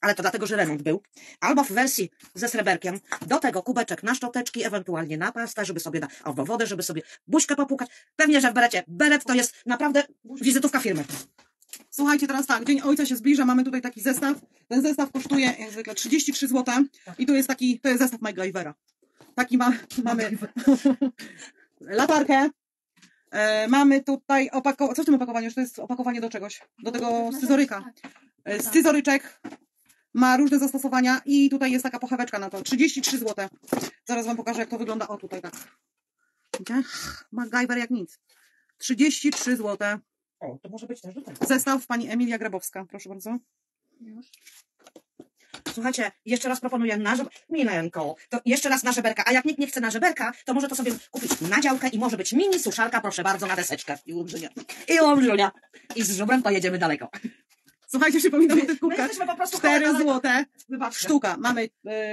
ale to dlatego, że remont był, albo w wersji ze sreberkiem, do tego kubeczek na szczoteczki, ewentualnie na pastę, żeby sobie albo wodę, żeby sobie buźkę popłukać. Pewnie, że w berecie. Beret to jest naprawdę wizytówka firmy. Słuchajcie, teraz tak, Dzień Ojca się zbliża, mamy tutaj taki zestaw. Ten zestaw kosztuje jak zwykle 33 zł i tu jest taki, to jest zestaw MyGlavera. Taki mamy latarkę. Mamy tutaj opakowanie, co w tym opakowaniu? To jest opakowanie do czegoś, do tego scyzoryka. Scyzoryczek ma różne zastosowania i tutaj jest taka pocheweczka na to, 33 zł. Zaraz wam pokażę, jak to wygląda, o tutaj tak. Widzicie? MyGlavera jak nic. 33 zł. O, to może być też do tego. Zestaw pani Emilia Grabowska, proszę bardzo. Już. Słuchajcie, jeszcze raz proponuję na żeberka. Milenko, to jeszcze raz na żeberka. A jak nikt nie chce na żeberka, to może to sobie kupić na działkę i może być mini suszarka, proszę bardzo, na deseczkę. I olbrzynia. I z żubrem pojedziemy daleko. Słuchajcie, przypominam o tych kubkach. 4 złote sztuka. Mamy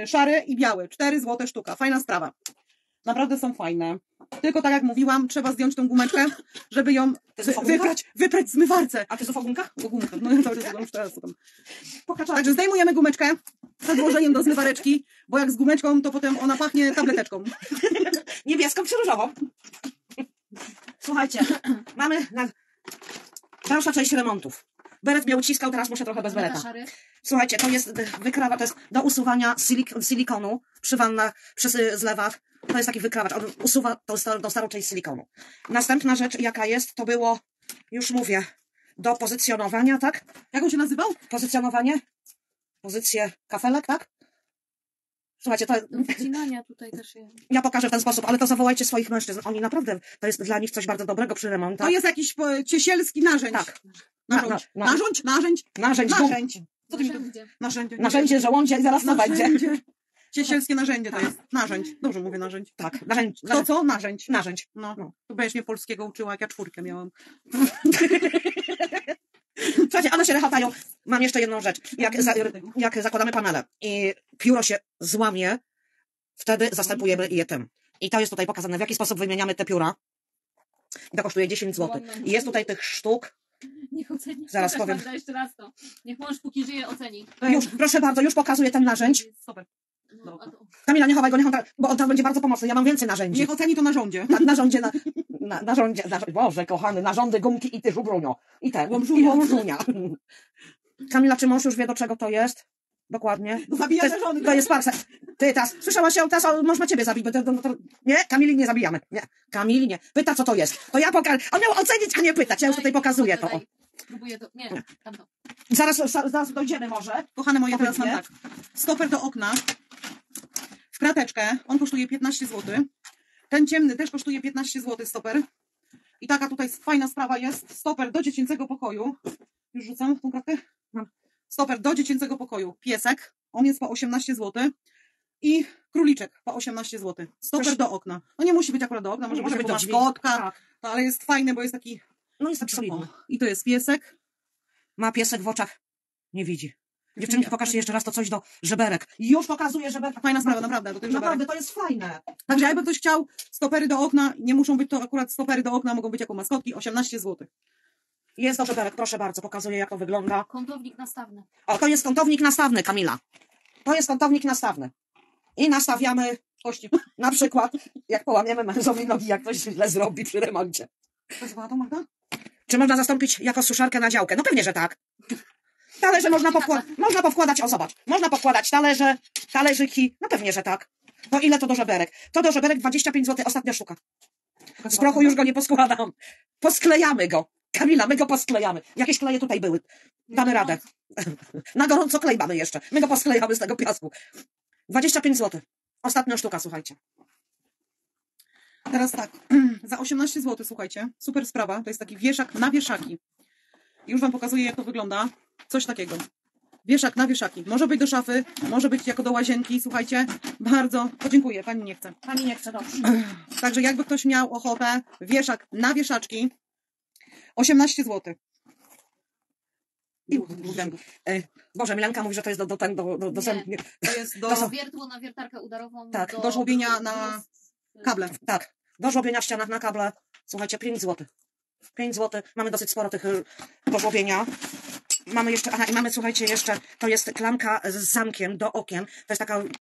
szary i biały. 4 złote sztuka. Fajna sprawa. Naprawdę są fajne. Tylko tak jak mówiłam, trzeba zdjąć tą gumeczkę, żeby ją wyprać w zmywarce. A ty są w ogunkach? Ogunka. No ja cały czas oglądam, teraz tam. Także zdejmujemy gumeczkę przed włożeniem do zmywareczki, bo jak z gumeczką, to potem ona pachnie tableteczką. Niebieską czy różową. Słuchajcie, mamy dalsza część remontów. Beret mnie uciskał, teraz muszę trochę bez bereta. Słuchajcie, to jest wykrawa, to jest do usuwania silikonu przy wannach, przy zlewach. To jest taki wykrawacz, on usuwa tą starą część silikonu. Następna rzecz, jaka jest, to było, już mówię, do pozycjonowania, tak? Jak on się nazywał? Pozycjonowanie? Pozycję kafelek, tak? Słuchajcie, to... Wcinania tutaj też jest. Ja pokażę w ten sposób, ale to zawołajcie swoich mężczyzn. Oni naprawdę, to jest dla nich coś bardzo dobrego przy remontach. To jest jakiś ciesielski narzędź. Tak. Narzędzie, żołądzie i zaraz to będzie. Ciesielskie narzędzie to jest. Narzędź. Dobrze mówię narzędź. Tak. Narzędź. To co? Narzędź. Narzędź. No. Tu będziesz mnie polskiego uczyła, jak ja 4 miałam. Słuchajcie, one się rechatają. Mam jeszcze jedną rzecz. Jak zakładamy panele i pióro się złamie, wtedy zastępujemy je tym. I to jest tutaj pokazane, w jaki sposób wymieniamy te pióra. To kosztuje 10 zł. I jest tutaj tych sztuk. Niech oceni. Zaraz powiem. Jeszcze raz to. Niech mąż póki żyje oceni. Już, proszę bardzo, już pokazuję ten narzędź. Super. No. Kamila, nie chowaj go, niech on bo on tam będzie bardzo pomocny. Ja mam więcej narzędzi. Niech oceni to narządzie. Tak, narządzie. Boże, kochany, narządy, gumki i ty, żubrunio. I te, łomżunia. Kamila, czy mąż już wie, do czego to jest? Dokładnie. Zabija żony. To jest parse. Ty, teraz, słyszałaś się, teraz można ciebie zabić. Nie, Kamili nie zabijamy. Nie, Kamili nie. Pyta, co to jest. To ja pokażę. On miał ocenić, a nie pytać. Ja już tutaj pokazuję to. Próbuję to. Nie, tamto. Zaraz dojdziemy może. Kochane moje, teraz mam tak. Stoper do okna. W krateczkę. On kosztuje 15 zł. Ten ciemny też kosztuje 15 zł stoper. I taka tutaj fajna sprawa jest. Stoper do dziecięcego pokoju. Już rzucam tą kratkę. Stoper do dziecięcego pokoju. Piesek. On jest po 18 zł. I króliczek po 18 zł. Stoper do okna. No nie musi być akurat do okna. Może być do szkodka. Tak. No, ale jest fajny, bo jest taki... No jest taki solidny. I to jest piesek. Ma piesek w oczach. Nie widzi. Dziewczynki, pokażcie jeszcze raz to coś do żeberek. Już pokazuję żeberka. Fajna sprawa, naprawdę. Naprawdę, to jest fajne. Także jakby ktoś chciał stopery do okna, nie muszą być to akurat stopery do okna, mogą być jako maskotki, 18 zł. Jest to żeberek, proszę bardzo, pokazuję jak to wygląda. Kątownik nastawny. O, to jest kątownik nastawny, Kamila. To jest kątownik nastawny. I nastawiamy kości. Na przykład, jak połamiemy mężowi nogi, jak ktoś źle zrobi przy remoncie. Pozwała to, Magda? Czy można zastąpić jako suszarkę na działkę? No pewnie, że tak. Talerze można powkładać, o zobacz, można powkładać talerze, talerzyki, no pewnie, że tak. No ile to do żeberek? To do żeberek 25 zł, ostatnia sztuka. Z prochu już go nie poskładam. Posklejamy go. Kamila, my go posklejamy. Jakieś kleje tutaj były. Damy radę. Na gorąco klej mamy jeszcze. My go posklejamy z tego piasku. 25 zł. Ostatnia sztuka, słuchajcie. Teraz tak, za 18 zł, słuchajcie, super sprawa, to jest taki wieszak na wieszaki. Już wam pokazuję, jak to wygląda. Coś takiego. Wieszak na wieszaki. Może być do szafy, może być jako do łazienki, słuchajcie. Bardzo podziękuję, pani nie chce. Pani nie chce, dobrze. Także jakby ktoś miał ochotę, wieszak na wieszaczki, 18 zł. I Boże, Milanka mówi, że to jest do wiertła na wiertarkę udarową. Tak, do żłobienia na... Kable, tak. Do żłobienia w ścianach na kable. Słuchajcie, 5 zł. 5 zł. Mamy dosyć sporo tych do żłobienia. Mamy jeszcze, słuchajcie, jeszcze to jest klamka z zamkiem do okien. To jest taka